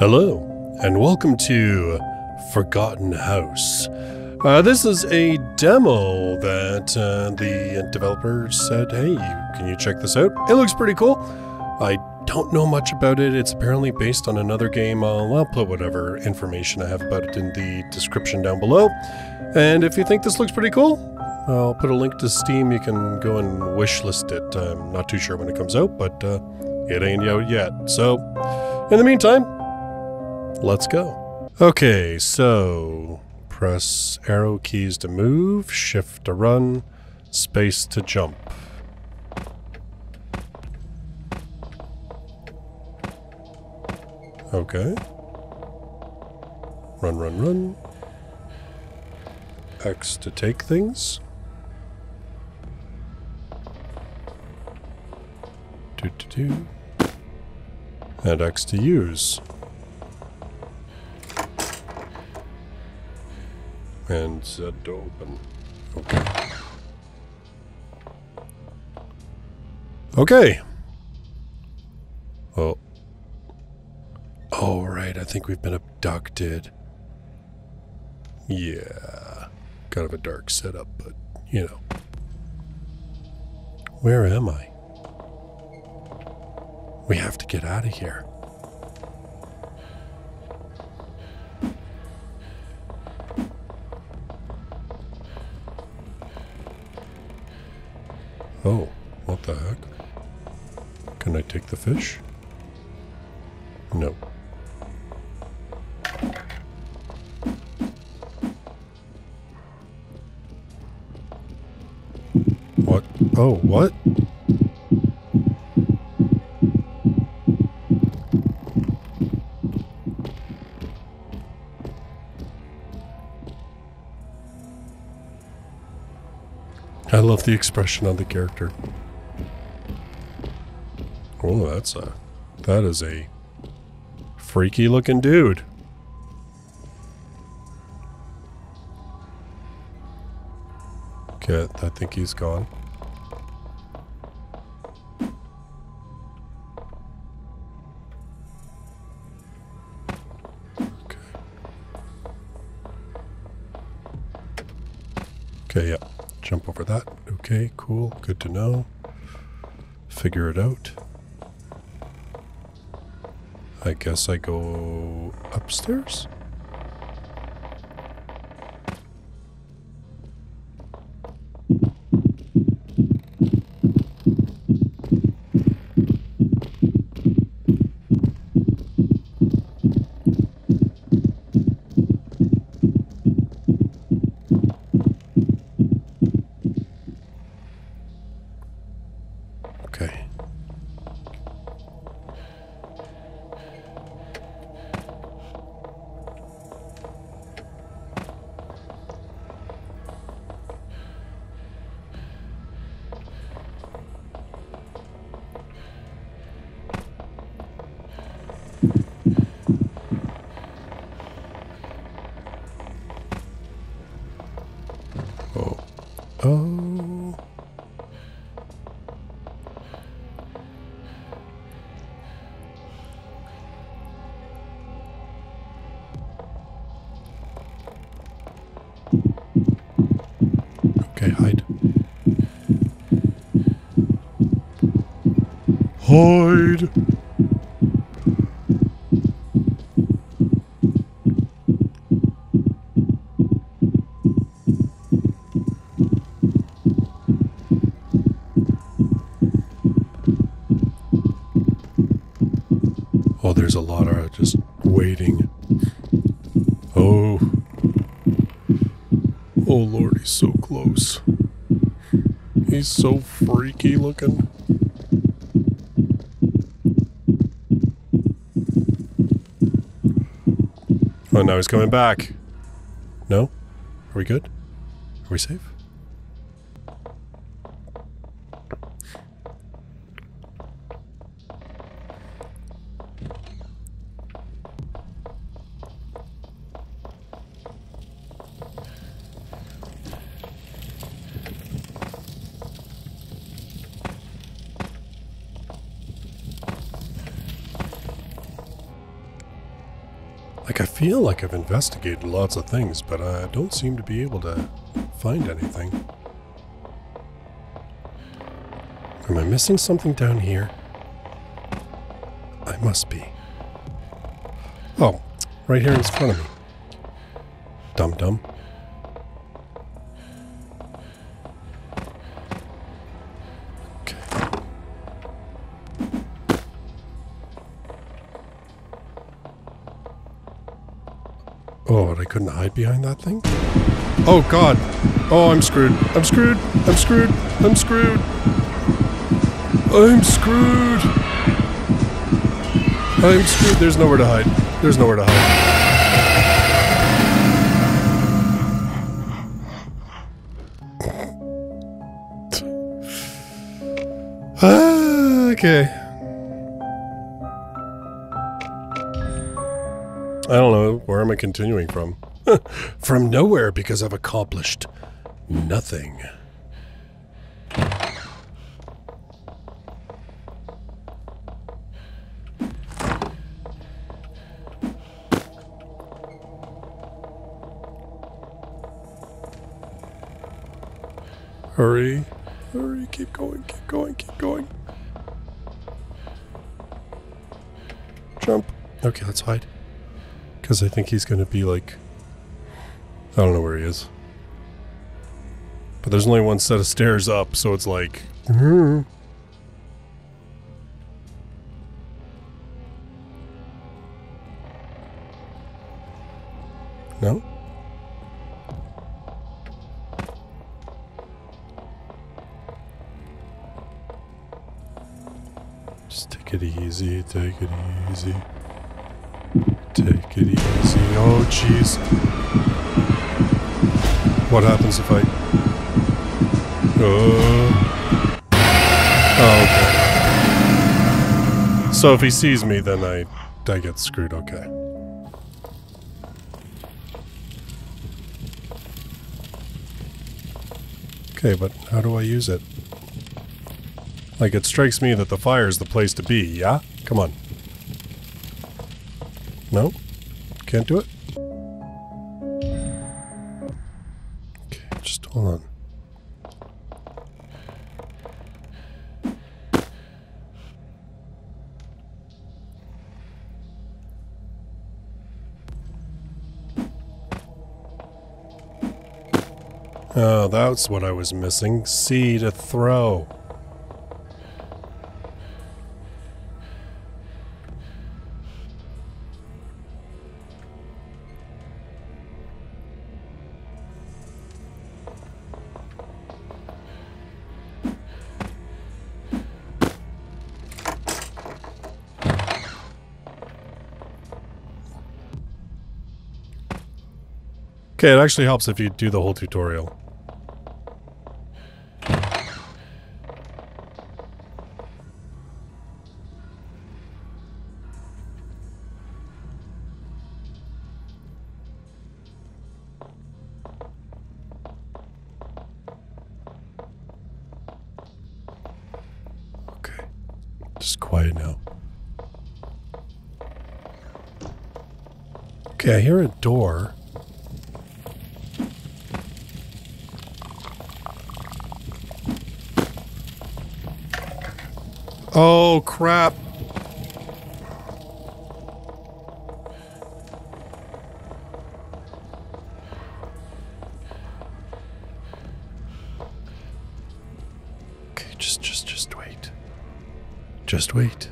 Hello, and welcome to Forgotten House. This is a demo that the developer said, hey, can you check this out? It looks pretty cool. I don't know much about it. It's apparently based on another game. I'll put whatever information I have about it in the description down below. And if you think this looks pretty cool, I'll put a link to Steam. You can go and wishlist it. I'm not too sure when it comes out, but it ain't out yet. So, in the meantime, let's go. Okay, so press arrow keys to move, shift to run, space to jump. Okay. Run, run, run. X to take things. Do, do, do. And X to use. And Z to open. Okay. Okay. Oh. All right, I think we've been abducted. Yeah. Kind of a dark setup, but you know. Where am I? We have to get out of here. Oh, what the heck? Can I take the fish? No. What? Oh, what? I love the expression on the character. Oh, that is a freaky looking dude. Okay, I think he's gone. Okay. Okay, yeah. Jump over that. Okay, cool. Good to know. Figure it out. I guess I go upstairs? Okay. Oh. Oh. Okay, hide. Hide! Oh, there's a lot of just waiting. Oh. Oh Lord, he's so close. He's so freaky looking. Oh, now he's coming back. No? Are we good? Are we safe? Like, I feel like I've investigated lots of things, but I don't seem to be able to find anything. Am I missing something down here? I must be. Oh, right here in front of me. Dum-dum. Okay. Oh, but I couldn't hide behind that thing? Oh, God. Oh, I'm screwed. I'm screwed. I'm screwed. I'm screwed. I'm screwed. I'm screwed. There's nowhere to hide. There's nowhere to hide. Okay. I don't know. Where am I continuing from? From nowhere, because I've accomplished nothing. Hurry, hurry, keep going, keep going, keep going. Jump. Okay, let's hide. Because I think he's going to be like... I don't know where he is. But there's only one set of stairs up, so it's like... Mm-hmm. No? Take it easy, take it easy. Take it easy. Oh, jeez. What happens if I... Oh, okay. So if he sees me, then I get screwed, okay. Okay, but how do I use it? Like, it strikes me that the fire is the place to be, yeah? Come on. No? Can't do it? Okay, just hold on. Oh, that's what I was missing. C to throw. Okay, it actually helps if you do the whole tutorial. Okay, just quiet now. Okay, I hear a door. Oh, crap. Okay, just wait. Just wait.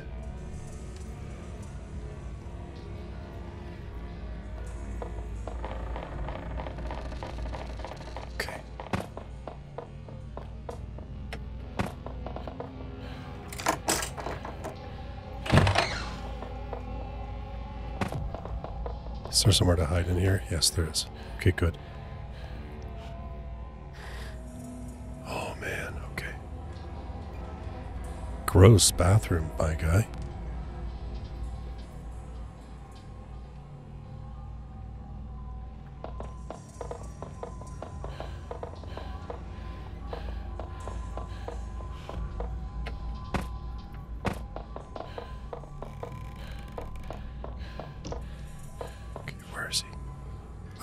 Is there somewhere to hide in here? Yes, there is. Okay, good. Oh, man. Okay. Gross bathroom, my guy.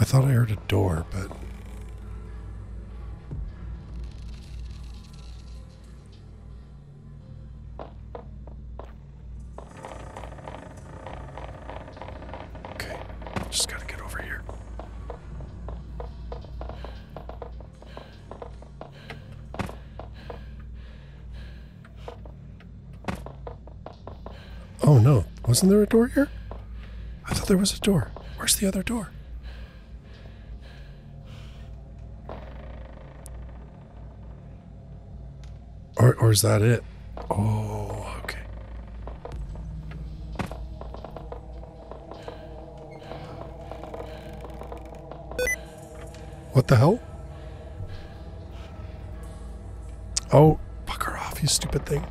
thought I heard a door, but... okay, just gotta get over here. Oh no, wasn't there a door here? I thought there was a door. Where's the other door? Or is that it? Oh, okay. What the hell? Oh, fuck her off, you stupid thing.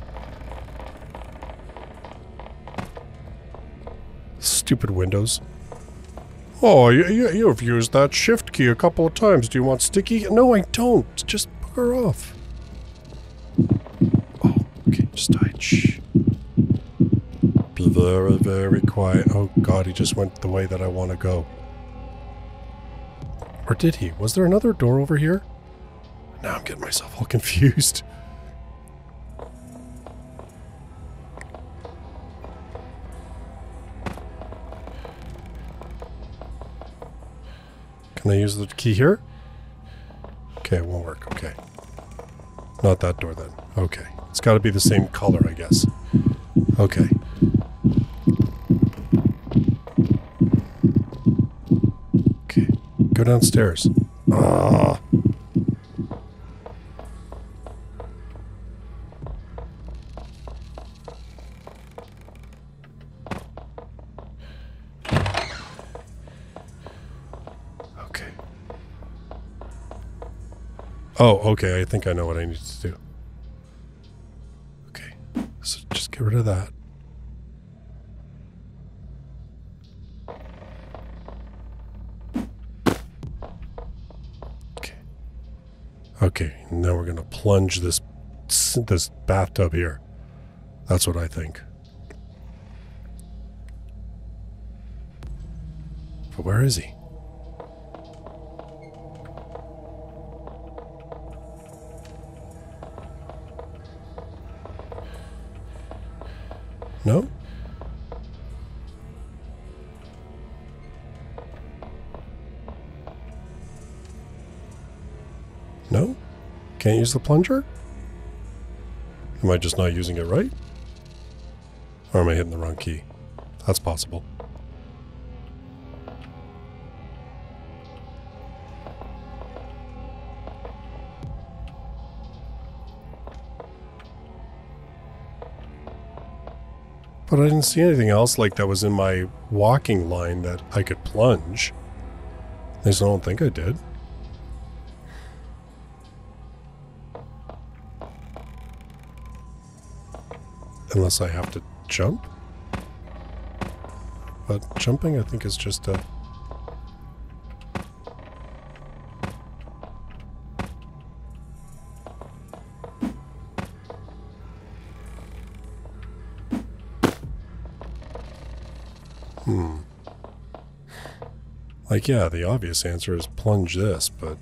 Stupid Windows. Oh, you've used that shift key a couple of times. Do you want sticky? No, I don't. Just fuck her off. Just died. Shh. Be very, very quiet. Oh god, he just went the way that I want to go. Or did he? Was there another door over here? Now I'm getting myself all confused. Can I use the key here? Okay, it won't work. Okay. Not that door then. Okay. It's got to be the same color, I guess. Okay. Okay. Go downstairs. Ah. Okay. Oh, okay. I think I know what I need to do. Get rid of that. Okay. Okay, now we're going to plunge this bathtub here. That's what I think. But where is he? No? No? Can't use the plunger? Am I just not using it right? Or am I hitting the wrong key? That's possible. But I didn't see anything else like that was in my walking line that I could plunge. At least I don't think I did. Unless I have to jump. But jumping, I think, is just a... Like, yeah, the obvious answer is plunge this, but...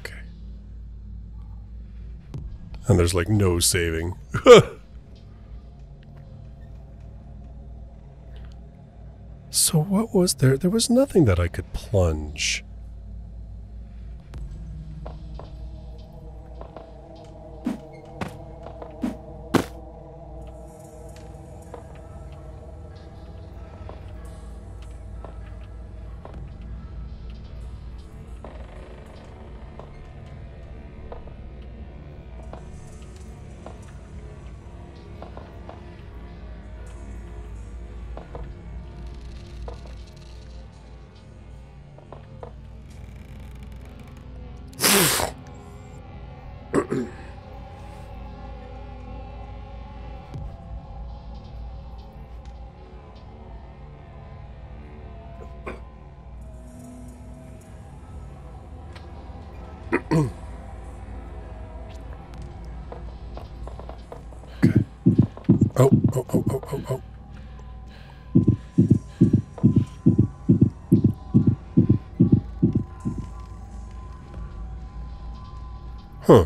okay. And there's, like, no saving. So what was there? There was nothing that I could plunge. oh. Huh.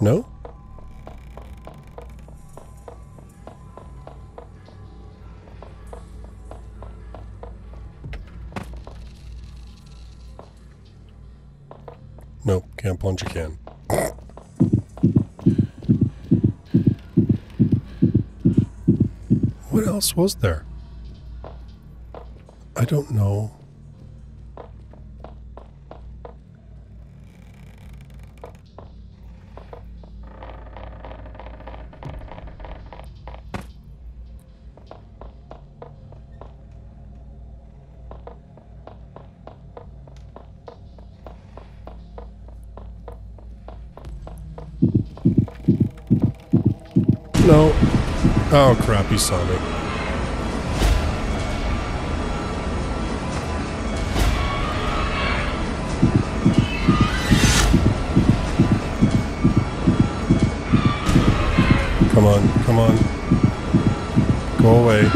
No? No, can't plunge a can. What else was there? I don't know. No. Oh crap, he saw me. Come on, come on. Go away.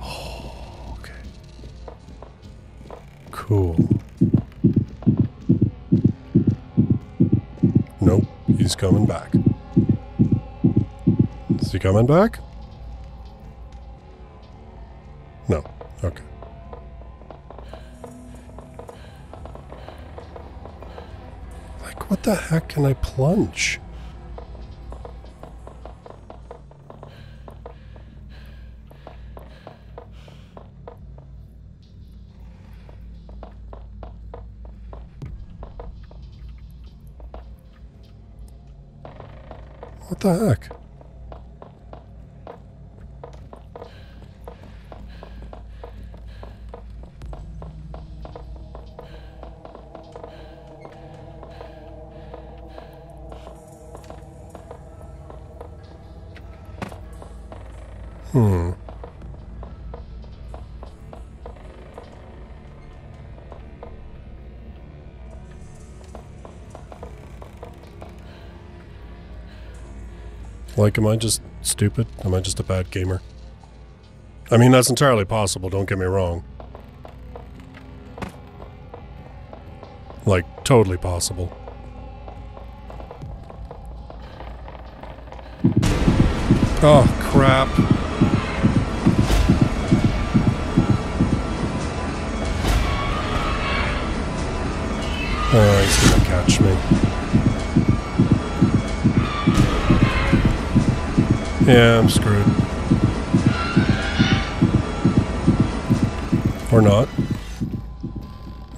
Oh, okay. Cool. Nope. He's coming back. Is he coming back? No. Okay. Like, what the heck can I plunge? What the heck? Hmm. Like, am I just stupid? Am I just a bad gamer? I mean, that's entirely possible, don't get me wrong. Like, totally possible. Oh, crap. Oh, he's gonna catch me. Yeah, I'm screwed. Or not.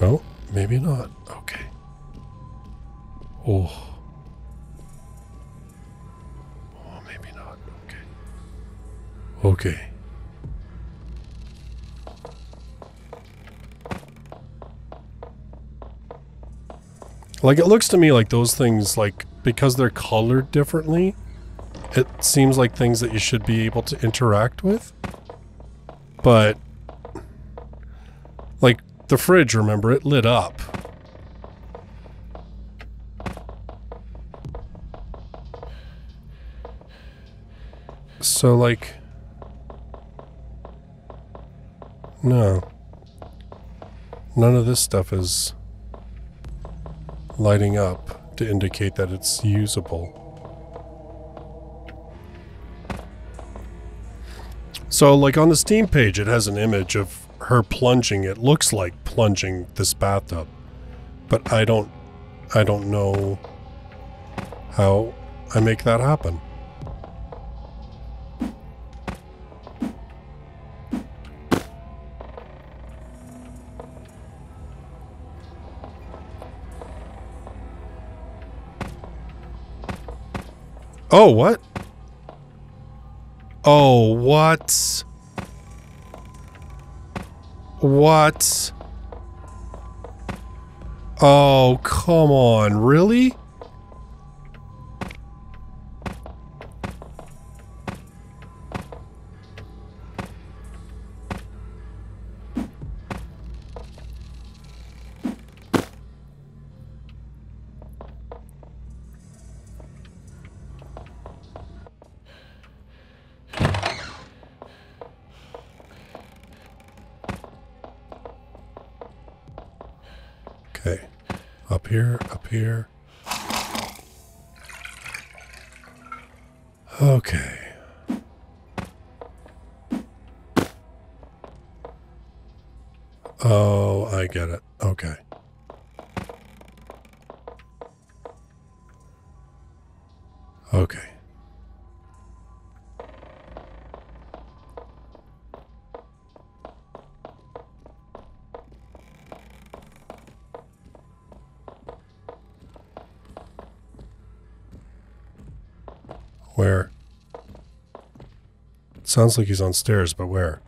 No, maybe not. Okay. Oh. Oh, maybe not. Okay. Okay. Like, it looks to me like those things, like, because they're colored differently, it seems like things that you should be able to interact with. But, like, the fridge, remember, it lit up. So, like, no. None of this stuff is lighting up to indicate that it's usable. So, like, on the Steam page, it has an image of her plunging. It looks like plunging this bathtub. But I don't know how I make that happen. Oh, what? Oh, what? What? Oh, come on, really? Okay. Up here, up here. Okay. Oh, I get it. Okay. Okay. Where? It sounds like he's on stairs, but where?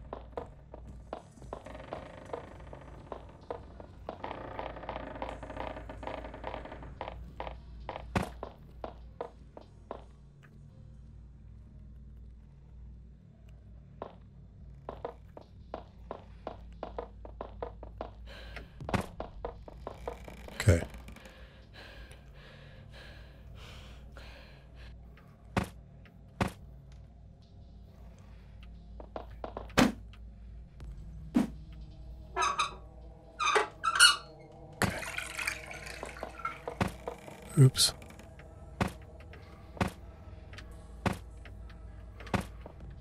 Okay. Oops.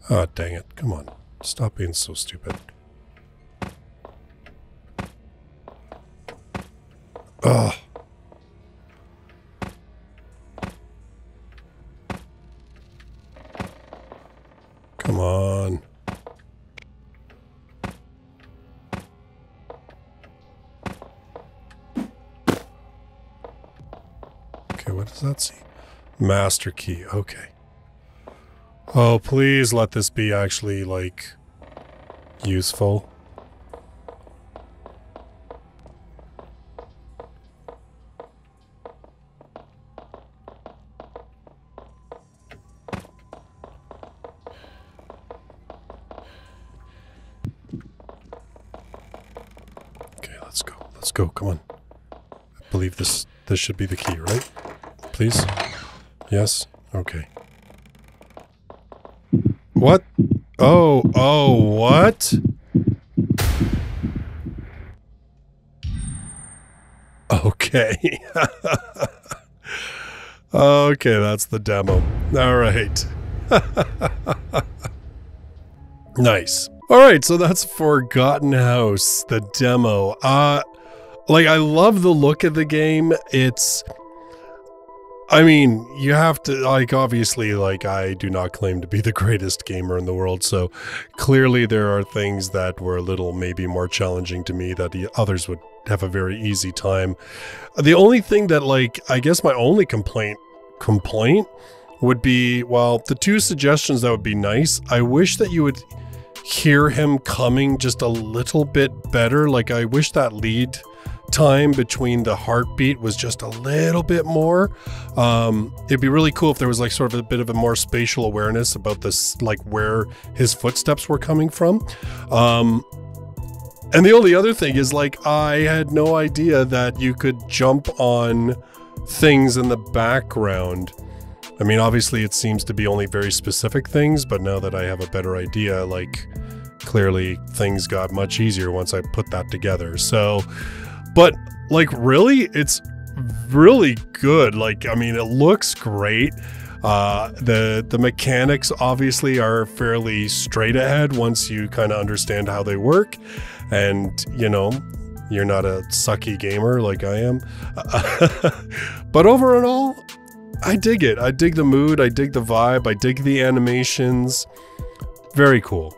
Oh, dang it. Come on. Stop being so stupid. Ugh. Come on. Okay, what does that say? Master key. Okay. Oh, please let this be actually, like, useful. Let's go, come on. I believe this should be the key, right? Please? Yes? Okay. What? Oh, oh, what? Okay. Okay, that's the demo. All right. Nice. All right, so that's Forgotten House, the demo. Like, I love the look of the game. It's, I mean, you have to, like, obviously, like, I do not claim to be the greatest gamer in the world, so clearly there are things that were a little maybe more challenging to me that the others would have a very easy time. The only thing that, like, I guess my only complaint would be, well, the two suggestions that would be nice. I wish that you would hear him coming just a little bit better. Like, I wish that lead time between the heartbeat was just a little bit more. It'd be really cool if there was, like, sort of a bit of a more spatial awareness about this, like, where his footsteps were coming from. And the only other thing is, like, I had no idea that you could jump on things in the background. I mean, obviously it seems to be only very specific things, but now that I have a better idea, like, clearly things got much easier once I put that together. So, but, like, really, it's really good. Like, I mean, it looks great. The mechanics obviously are fairly straight ahead once you kind of understand how they work, and, you know, you're not a sucky gamer like I am. But overall, I dig it. I dig the mood. I dig the vibe. I dig the animations. Very cool.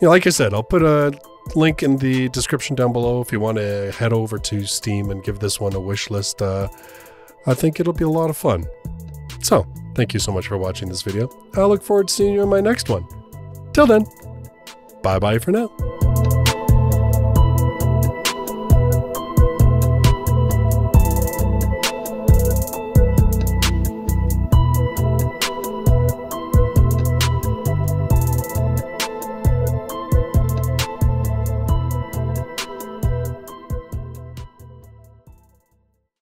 You know, like I said, I'll put a link in the description down below if you want to head over to Steam and give this one a wish list. I think it'll be a lot of fun. So, thank you so much for watching this video. I look forward to seeing you in my next one. Till then, bye-bye for now.